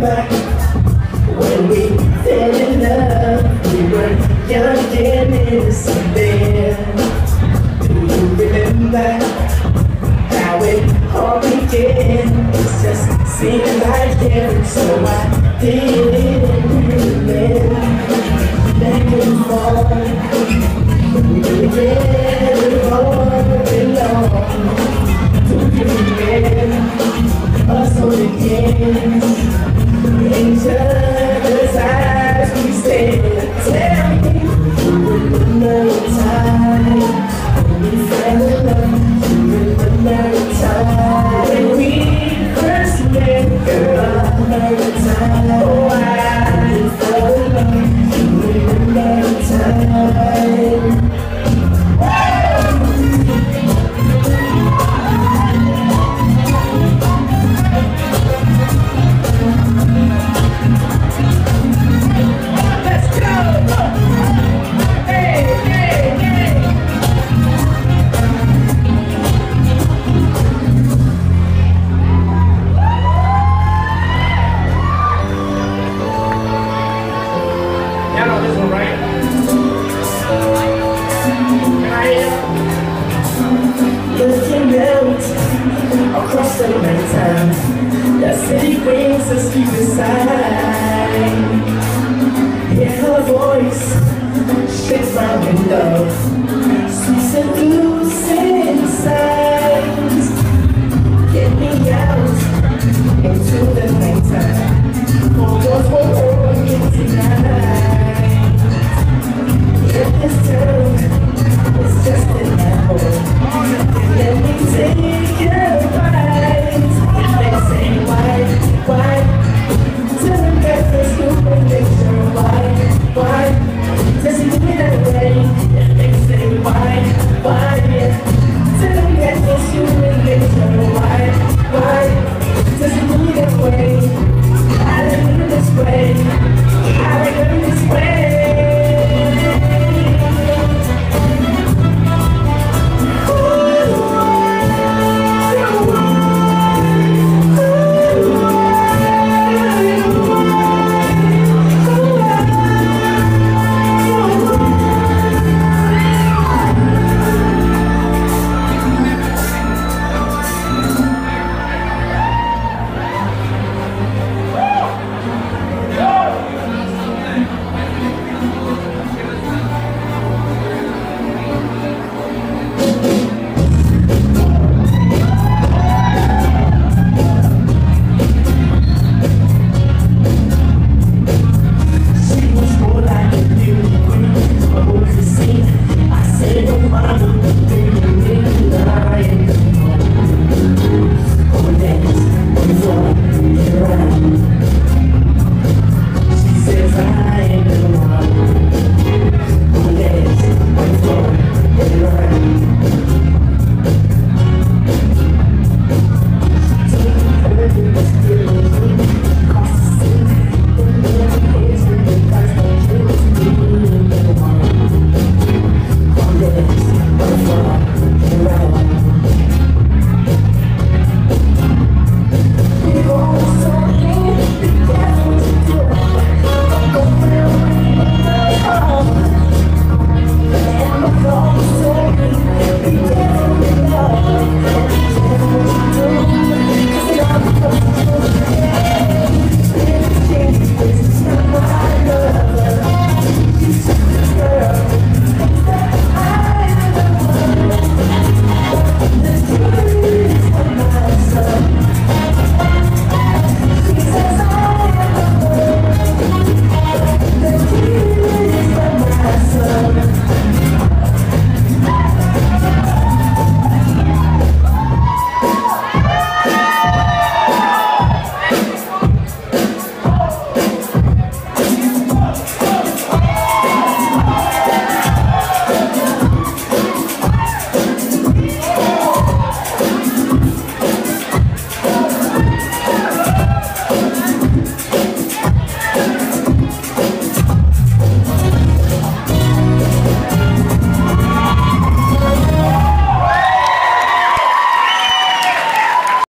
Back when we fell in love, we were young and innocent then. Do you remember how it all began? It just seemed like heaven, so I didn't remember. Back and forth, we were together all along. Do you remember us on the dance? In each other's eyes, we said, tell me, you remember the time when we fell in love? You remember the time when we first met, girl? You remember the time, oh, when we fell in love? You remember the time. Across the mountain, the city brings us deep inside. Hear her voice, shakes my window.